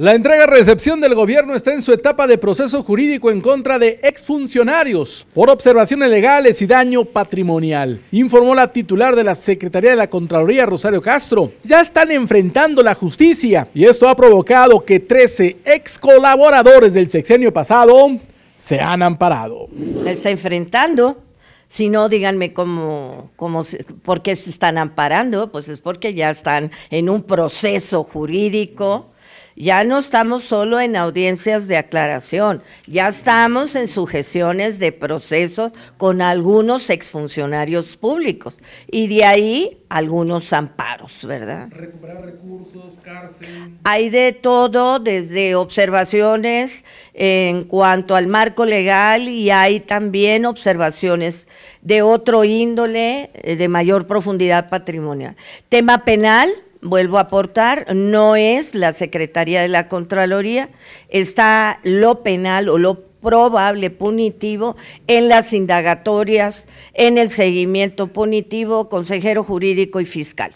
La entrega-recepción del gobierno está en su etapa de proceso jurídico en contra de exfuncionarios por observaciones legales y daño patrimonial, informó la titular de la Secretaría de la Contraloría, Rosario Castro. Ya están enfrentando la justicia y esto ha provocado que 13 ex colaboradores del sexenio pasado se han amparado. Se está enfrentando, si no díganme cómo, por qué se están amparando, pues es porque ya están en un proceso jurídico. Ya no estamos solo en audiencias de aclaración, ya estamos en sujeciones de procesos con algunos exfuncionarios públicos y de ahí algunos amparos, ¿verdad? Recuperar recursos, cárcel. Hay de todo, desde observaciones en cuanto al marco legal y hay también observaciones de otro índole de mayor profundidad patrimonial. Tema penal. Vuelvo a aportar, no es la Secretaría de la Contraloría, está lo penal o lo probable punitivo en las indagatorias, en el seguimiento punitivo, consejero jurídico y fiscal.